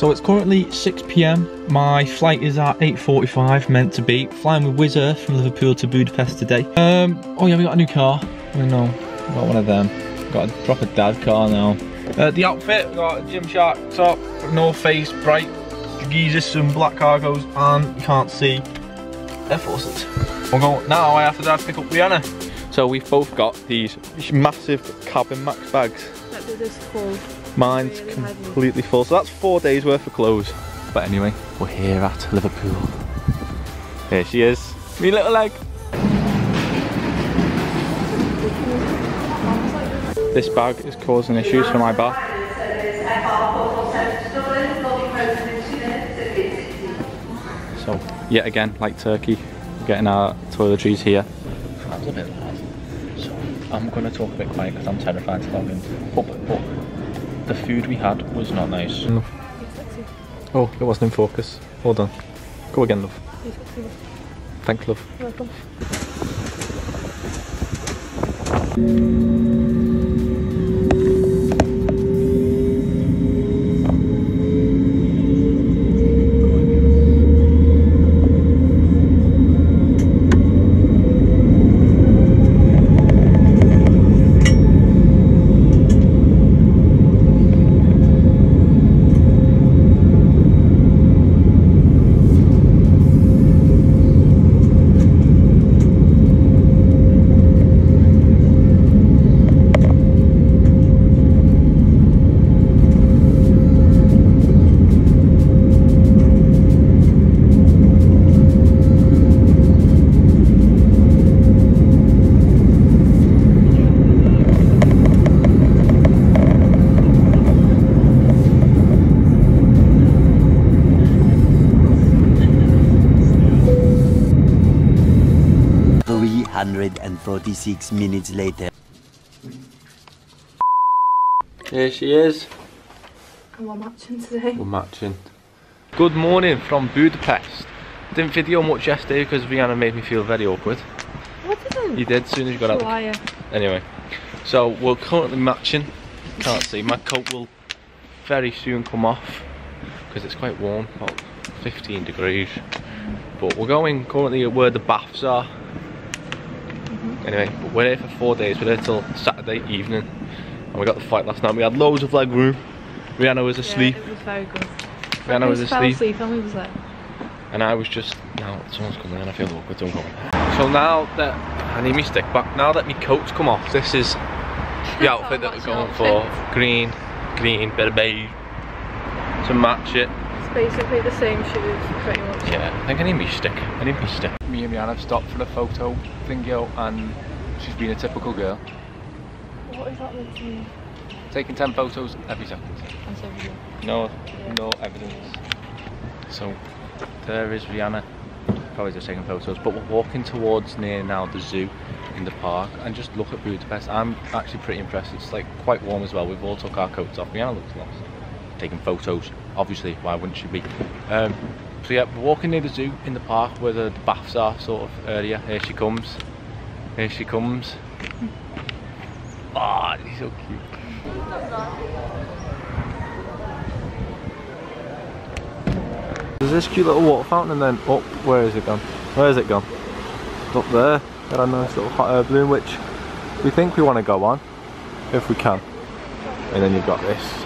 So it's currently 6 p.m, my flight is at 8:45, meant to be. Flying with Wizz Air from Liverpool to Budapest today. Oh yeah, we got a new car. I know, got one of them. Got a proper dad car now. The outfit, we got a Gymshark top, North Face, bright geezers, some black cargos, and you can't see Air Forces. I'm going, now I have to pick up Rihanna. So we've both got these massive Cabin Max bags. That bit is full. Mine's really completely heavy. Full. So that's 4 days worth of clothes. But anyway, we're here at Liverpool. Here she is, me little leg. This bag is causing issues for my back. So, yet again, like Turkey, we're getting our toiletries here. That was a bit loud. So, I'm going to talk a bit quiet because I'm terrified to log in. But the food we had was not nice. Mm. Oh, it wasn't in focus. Hold on. Go again, love. Thanks, love. You're welcome. And 46 minutes later. Here she is. And we're matching today. We're matching. Good morning from Budapest. Didn't video much yesterday because Rihanna made me feel very awkward. What did I? You did, as soon as you got out. Liar. Anyway, so we're currently matching. Can't see, my coat will very soon come off because it's quite warm, about 15 degrees. But we're going currently at where the baths are. Anyway, but we're here for 4 days, we're here till Saturday evening, and we got the flight last night. We had loads of leg room. Rihanna was asleep. Yeah, it was very good. Rihanna was asleep. Emily was there. And I was just, now someone's coming in, I feel awkward, don't go on. So now that, I need my stick back, now that my coat's come off, this is the outfit that we're going for. Green, bit of beige, to match it. It's basically the same shoes, pretty much. Yeah, I think I need my stick, Me and Rihanna have stopped for the photo thingy, and she's been a typical girl. What is that meant to mean? Taking 10 photos every second. That's everything. No evidence. So there is Rihanna, probably just taking photos, but we're walking towards near now the zoo in the park, and just look at Budapest. I'm actually pretty impressed. It's like quite warm as well. We've all took our coats off. Rihanna looks lost. Taking photos, obviously, why wouldn't she be? So yeah, we're walking near the zoo in the park where the baths are sort of area. Here she comes. Ah, she's so cute. There's this cute little water fountain, and then up, where is it gone? It's up there. Got a nice little hot air balloon, which we think we want to go on, if we can. And then you've got this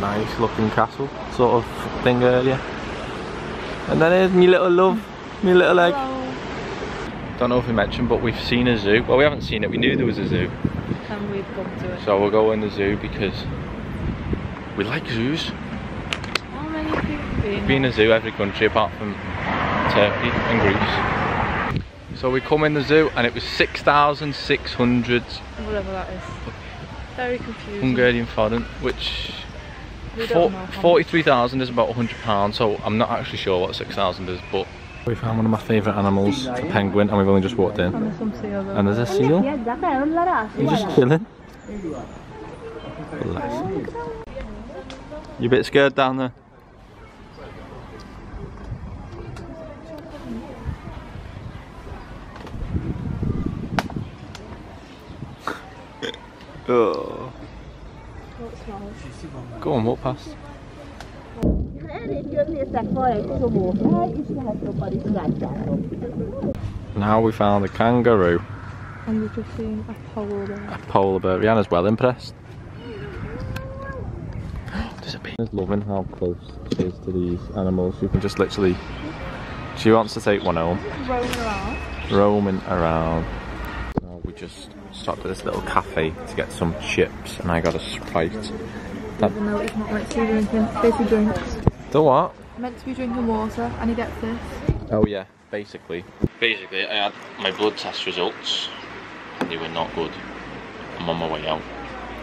nice looking castle sort of thing area. And then here's me little love, me little egg. Hello. Don't know if we mentioned, but we've seen a zoo. Well, we haven't seen it, we knew there was a zoo. And we've gone to it. So we'll go in the zoo because we like zoos. How many people have been? We've been in a zoo every country apart from Turkey and Greece. So we come in the zoo and it was 6,600. Whatever that is. Very confusing. Hungarian forint, which... 43,000 is about £100, so I'm not actually sure what 6,000 is, but... We found one of my favourite animals, the penguin, and we've only just walked in. And there's a seal. He's just chilling. You a bit scared down there? Oh. Go on, walk past. Now we found the kangaroo. And we're just seeing a polar bear. A polar bear. Rihanna's well impressed. There's a bee. She's loving how close she is to these animals. You can just literally... She wants to take one home. Roaming around. Roaming around. Now we just stopped at this little cafe to get some chips and I got a Sprite. Even though it's not meant to be drinking, basically drinks. The what? Meant to be drinking water and he gets this. Oh yeah, basically. Basically, I had my blood test results and they were not good. I'm on my way out.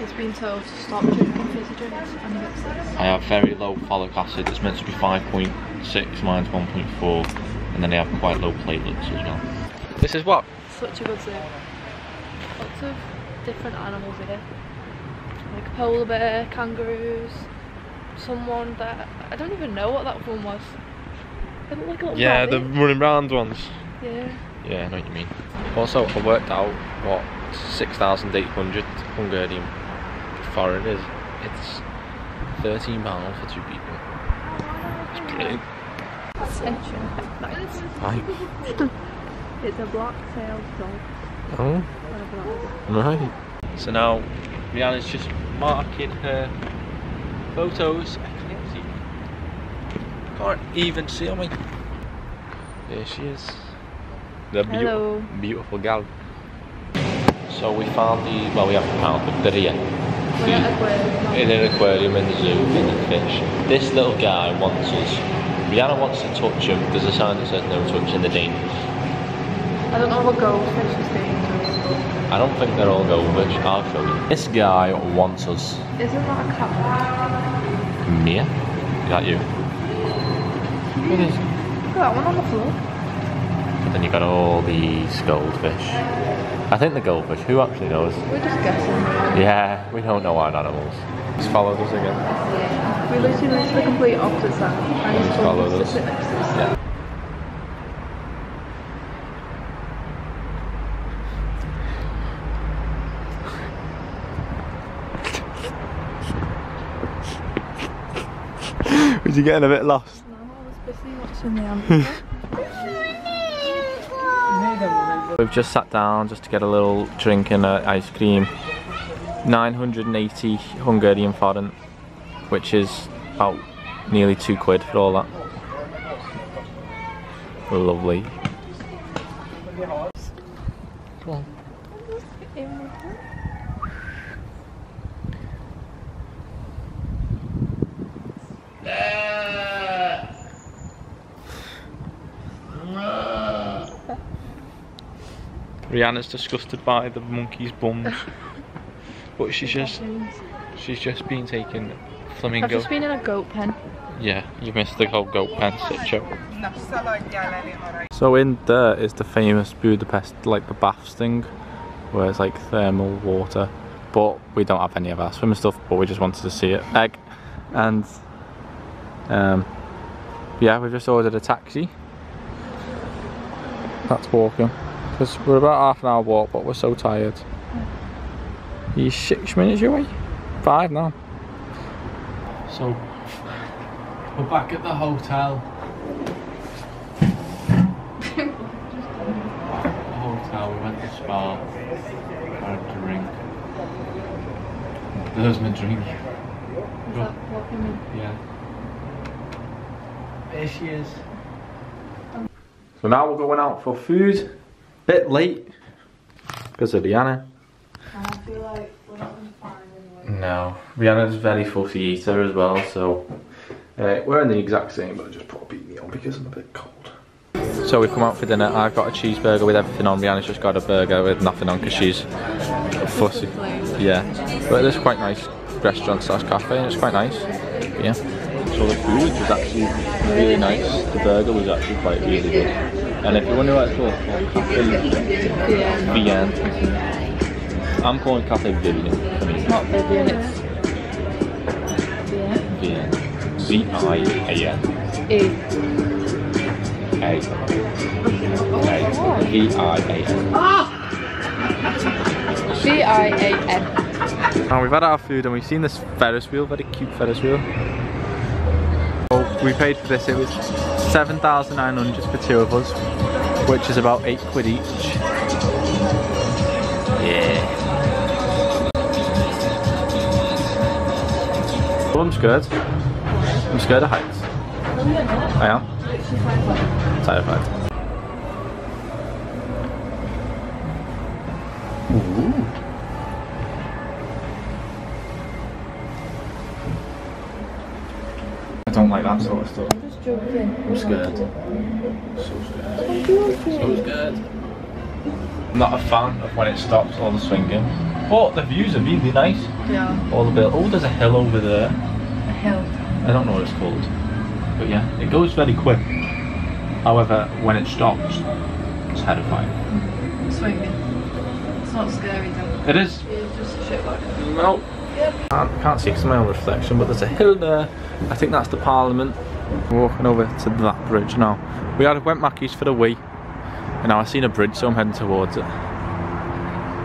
It's been told to stop drinking fizzy drinks and he gets this. I have very low folic acid. It's meant to be 5.6 minus 1.4 and then I have quite low platelets as well. This is what? Such a good zoo. Lots of different animals here. Like polar bear, kangaroos, someone that I don't even know what that one was. They look like a little rabbit. The running round ones. Yeah. Yeah, I know what you mean. Also, I worked out what 6,800 Hungarian foreign is. It's £13 for two people. It's brilliant. Attention, nice. Hi. It's a black-tailed dog. Oh. Right. So now Rihanna's just marking her photos. Can't even see me. There she is. The beautiful gal. So we found the, well we haven't found them, they're here. We're in an aquarium, in the zoo, in the fish. This little guy wants us. Rihanna wants to touch him. There's a sign that says no touching, they're dangerous. I don't know what goldfish is dangerous. I don't think they're all goldfish, I'll show you. This guy wants us. Isn't that a cat? Come here. Is that you? It is. Look at that one on the floor. But then you got all these goldfish. I think the goldfish, who actually knows? We're just guessing. Yeah, we don't know our animals. He's followed us again. Yeah. We literally went to the complete opposite side. And he's followed us. Yeah. Was he getting a bit lost? No, I was busy watching the animals. We've just sat down just to get a little drink and ice cream. 980 Hungarian forint, which is about nearly £2 for all that. Lovely. Come on. Rihanna's disgusted by the monkey's bums, but she's just been taking flamingo. I've just been in a goat pen. Yeah, you missed the whole goat pen sit-show. So in there is the famous Budapest, like the baths thing, where it's like thermal water, but we don't have any of our swimming stuff, but we just wanted to see it. Egg, and yeah, we've just ordered a taxi. That's walking. Because we're about half an hour walk, but we're so tired. You're 6 minutes away? 5 now. So, we're back at the hotel. We went to the spa, had a drink. There's my drink. Yeah. There she is. So now we're going out for food. Bit late because of Rihanna. I feel like we're not going to find anyone. No, Rihanna's a very fussy eater as well, so we're in the exact same, but I just put a beanie on because I'm a bit cold. So we've come out for dinner. I've got a cheeseburger with everything on. Rihanna's just got a burger with nothing on because she's fussy. Yeah, but it's quite nice restaurant slash cafe, and it's quite nice. Yeah. So the food was actually really nice. The burger was actually quite really good. And if you wonder what it's called, it's called Cafe Vienne. I'm calling Cafe Vienne. It's not Vienne, it's Vienne. V-I-A-N. E. A. A. V-I-A-N. Ah! V-I-A-N. Now we've had our food and we've seen this Ferris wheel, very cute Ferris wheel. We paid for this, it was £7,900 for two of us, which is about £8 each. Yeah. Well, I'm scared. I'm scared of heights. I am. Terrified. Ooh. I don't like that sort of stuff. I'm just joking. I'm scared. So scared. I'm not a fan of when it stops all the swinging. But the views are really nice. Yeah. All the bit. Oh, there's a hill over there. A hill. I don't know what it's called. But yeah, it goes very quick. However, when it stops, it's terrifying. Swinging. It's not scary though. It is. It's just a shitbag. No. I can't see it because of my own reflection, but there's a hill there. I think that's the Parliament. We're walking over to that bridge now. We had went Mackey's for the wee, and now I've seen a bridge, so I'm heading towards it.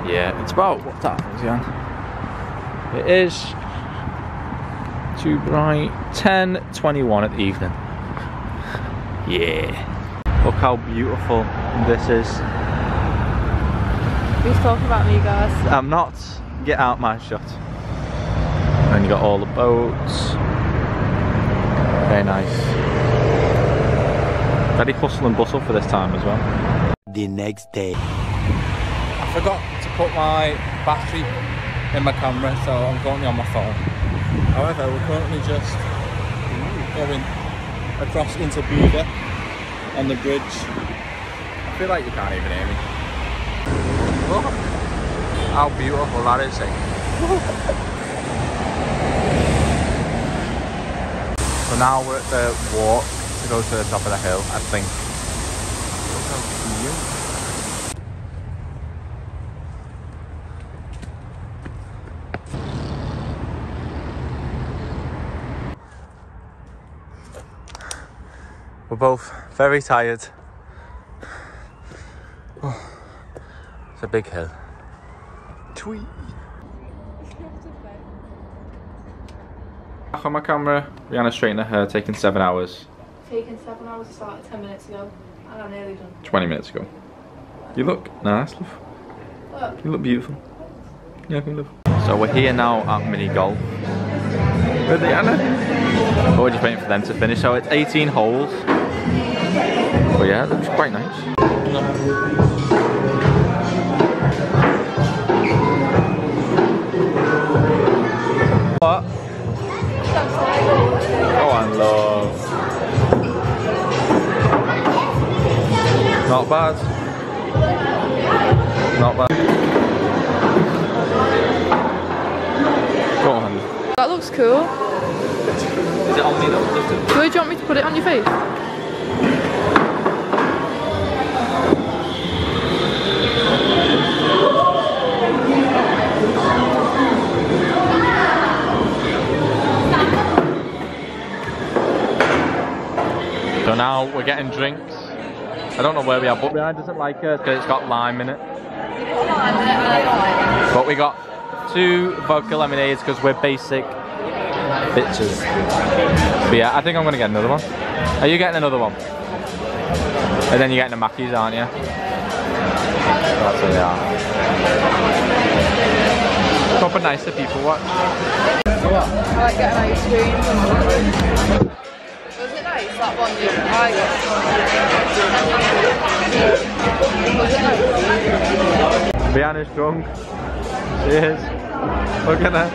Yeah, it's about what that is, yeah. It is too bright. 10:21 at the evening. Yeah. Look how beautiful this is. Who's talking about me, guys? I'm not. Get out my shot. And you got all the boats. Very nice. Very hustle and bustle for this time as well. The next day. I forgot to put my battery in my camera, so I'm currently on my phone. However, we're currently just going across into Buda on the bridge. I feel like you can't even hear me. Look how beautiful that is, eh? So now we're at the walk to go to the top of the hill, I think. We're both very tired. Oh, it's a big hill. Tweet. Back on my camera, Rihanna straightened her hair, taking 7 hours. Taking 7 hours, it started 10 minutes ago, and I'm nearly done. 20 minutes ago. You look nice, love. Look. You look beautiful. Yeah, I can love. So we're here now at mini golf with Rihanna. We're just waiting for them to finish. So it's 18 holes. But yeah, it looks quite nice. Not bad. Not bad. Go on. That looks cool. Is it on me though? Do you want me to put it on your face? So now we're getting drinks. I don't know where we are, but Rihanna doesn't like it because it's got lime in it. But we got 2 vodka lemonades because we're basic bitches. But yeah, I think I'm going to get another one. Are you getting another one? And then you're getting the Mackeys, aren't you? That's what they are. Proper nicer people, what? I like getting ice cream. That one you got. Rihanna's drunk. She is. Look at her.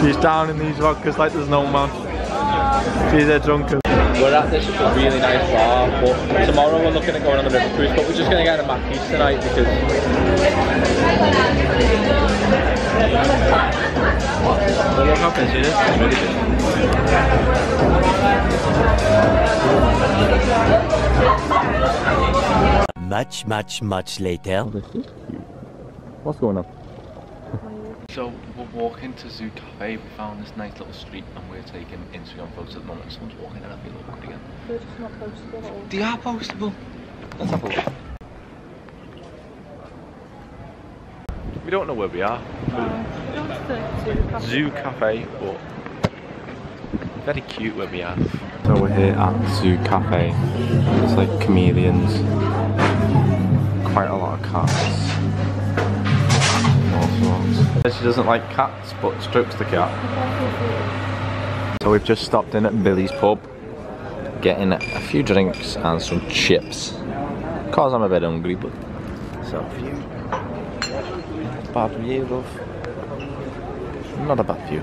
She's down in these vodkas like there's no man. She's a drunken. We're at this really nice bar, but tomorrow we're looking at going on the river cruise, but we're just going to get a Mackey's tonight because... Look how busy it is. It's really busy. Much later. What's going on? So we're walking to Zoo Cafe, we found this nice little street and we're taking Instagram photos at the moment. Someone's walking and I feel awkward again. They're just not postable at all. They are postable! Let's have a look. We don't know where we are. Zoo Cafe, but very cute when we ask. So we're here at Zoo Cafe. It's like chameleons. Quite a lot of cats. All sorts. She doesn't like cats, but strips the cat. So we've just stopped in at Billy's Pub, getting a few drinks and some chips. Cause I'm a bit hungry, but so few. Bad view, love. Not a bad view.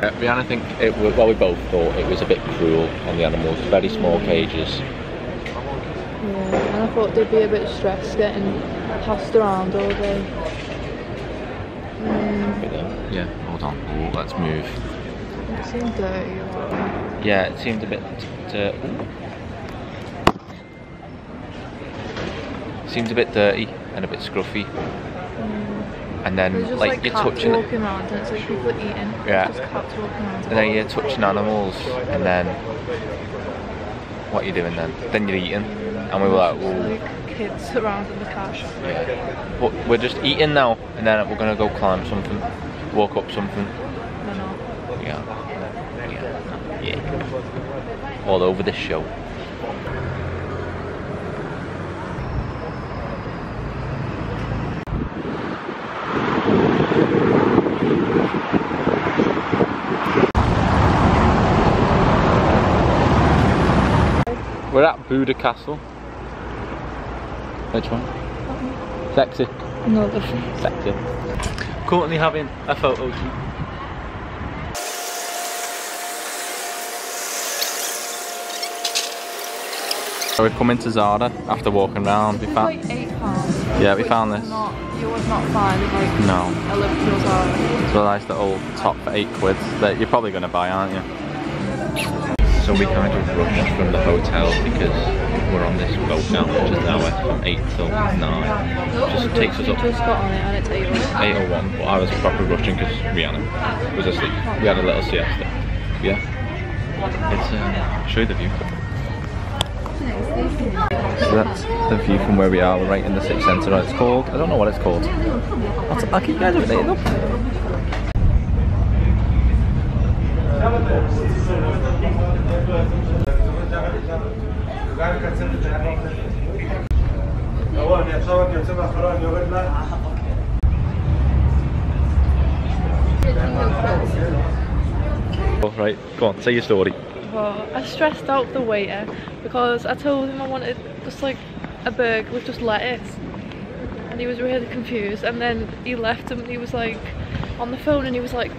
Rihanna, we both thought it was a bit cruel on the animals. Very small cages. Yeah, and I thought they'd be a bit stressed getting passed around all day. Yeah, hold on. Ooh, let's move. It seemed dirty. Yeah, it seemed a bit dirty and a bit scruffy. And then just like you're touching it, and it's like people eating. Yeah. Just cats walking around. And then you're touching animals, and then what are you doing then? Then you're eating, and we were like, "Whoa!" Like kids around in the car shop. Yeah. But we're just eating now, and then we're gonna go climb something, walk up something. No, no. Yeah. Yeah. Yeah. All over the show. We're at Buda Castle. Which one? Sexy. No, the sexy. Currently having a photo shoot. So we've come into Zara after walking around. We found like £8. Yeah, we found this. You would not find like a Liverpool Zara. So that's the old top for £8 that you're probably going to buy, aren't you? So we kind of rushed from the hotel because we're on this boat now, which is an hour from 8 till 9. It just takes us up. Just got on it and it's 8:01. But I was proper rushing because Rihanna was asleep. We had a little siesta. Yeah. It's show you the view. So that's the view from where we are. We're right in the city centre. It's called. I don't know what it's called. I'll keep you guys updated up. All right, go on, say your story. Well, I stressed out the waiter because I told him I wanted just like a burger with just lettuce, and he was really confused. And then he left and he was like on the phone, and he was like,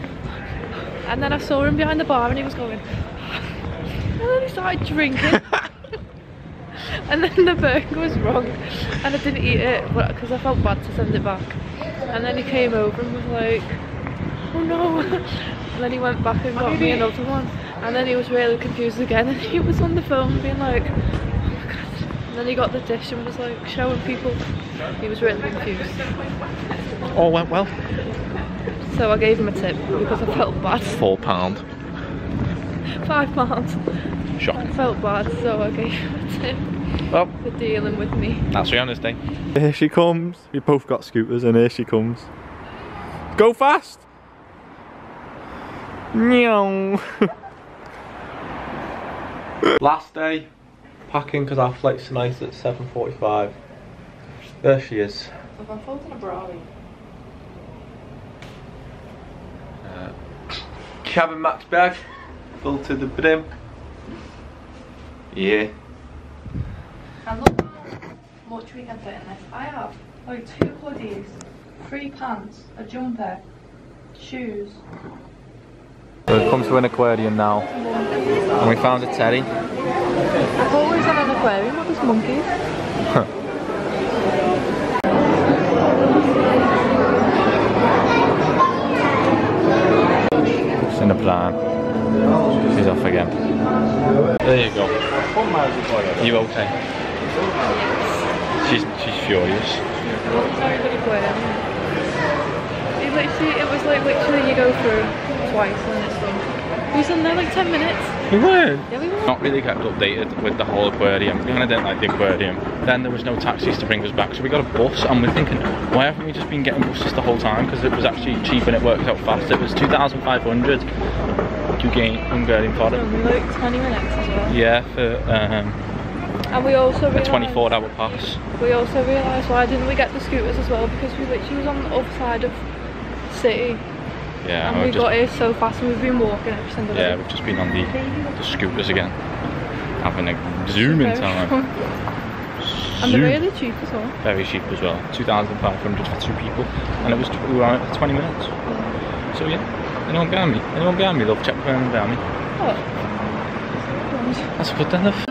and then I saw him behind the bar and he was going. And then I started drinking, and then the burger was wrong, and I didn't eat it because I felt bad to send it back. And then he came over and was like, "Oh no!" And then he went back and got me another one. And then he was really confused again, and he was on the phone being like, "Oh my god!" And then he got the dish and was like showing people. He was really confused. All went well. So I gave him a tip because I felt bad. £4. £5. Shocking. I felt bad, so I gave her a tip for dealing with me. That's Rihanna's day. Here she comes. We both got scooters, and here she comes. Go fast! Last day. Packing because our flight's tonight at 7:45. There she is. If I'm folding a bra. Cabin Max bag. Full to the brim. Yeah. And look how much we can fit in this. I have like 2 hoodies, 3 pants, a jumper, shoes. We've come to an aquarium now. And we found a teddy. I've always had an aquarium, what was monkeys? It's in the plan. She's off again. There you go. You okay? She's furious. It was like literally you go through twice and it's done. We was in there like 10 minutes. We weren't? Yeah, we were. Not really kept updated with the whole aquarium. We kind of didn't like the aquarium. Then there was no taxis to bring us back, so we got a bus, and we're thinking, why haven't we just been getting buses the whole time? Because it was actually cheap and it worked out fast. It was 2,500. going, I'm going for it. Like 20 minutes as well. Yeah, for and we also a 24-hour pass. We also realised why didn't we get the scooters as well, because we literally was on the other side of the city. Yeah, and we got here so fast and we've been walking every single day. Yeah, we've just been on the scooters again, having a zoom in time. And they're really cheap as well. Very cheap as well, £2,500 for two people, and it was we were out for 20 minutes. Yeah. So yeah, anyone behind me? Anyone behind me? Love, check for anyone behind me. What? That's a good enough.